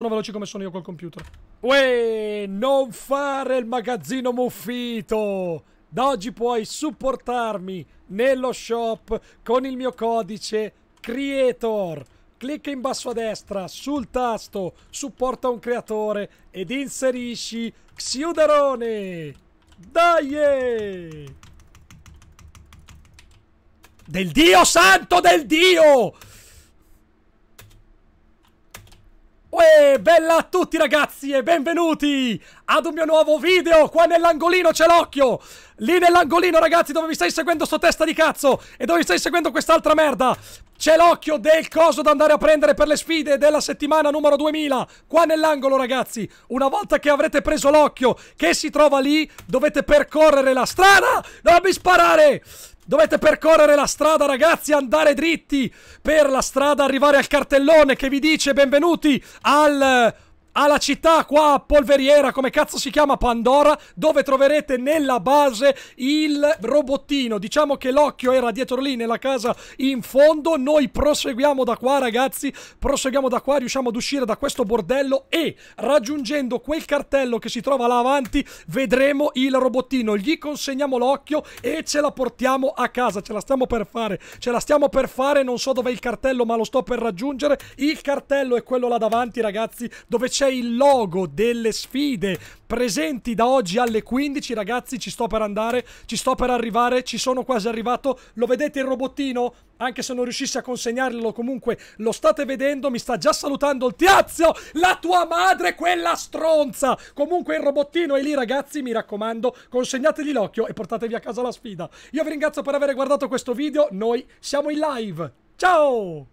Sono veloci come sono io col computer. Uè, non fare il magazzino muffito! Da oggi puoi supportarmi nello shop con il mio codice creator. Clicca in basso a destra sul tasto supporta un creatore ed inserisci Xiuderone. Dai! Del Dio santo del Dio! Uè, bella a tutti ragazzi e benvenuti ad un mio nuovo video. Qua nell'angolino c'è l'occhio. Lì nell'angolino ragazzi, dove mi stai seguendo sto testa di cazzo e dove mi stai seguendo quest'altra merda, c'è l'occhio del coso da andare a prendere per le sfide della settimana numero 2000. Qua nell'angolo ragazzi, una volta che avrete preso l'occhio che si trova lì, dovete percorrere la strada. Non mi sparare! Dovete percorrere la strada ragazzi, andare dritti per la strada, arrivare al cartellone che vi dice benvenuti alla città qua a Polveriera, come cazzo si chiama, Pandora, dove troverete nella base il robottino. Diciamo che l'occhio era dietro lì nella casa in fondo. Noi proseguiamo da qua ragazzi, proseguiamo da qua, riusciamo ad uscire da questo bordello e raggiungendo quel cartello che si trova là avanti vedremo il robottino, gli consegniamo l'occhio e ce la portiamo a casa. Ce la stiamo per fare, ce la stiamo per fare. Non so dov'è il cartello ma lo sto per raggiungere. Il cartello è quello là davanti ragazzi, dove c'è il logo delle sfide presenti da oggi alle 15 ragazzi. Ci sto per andare, ci sto per arrivare, ci sono quasi arrivato. Lo vedete il robottino? Anche se non riuscissi a consegnarlo comunque lo state vedendo. Mi sta già salutando il tizio, la tua madre quella stronza. Comunque il robottino è lì ragazzi, mi raccomando consegnategli l'occhio e portatevi a casa la sfida. Io vi ringrazio per aver guardato questo video, noi siamo in live, ciao.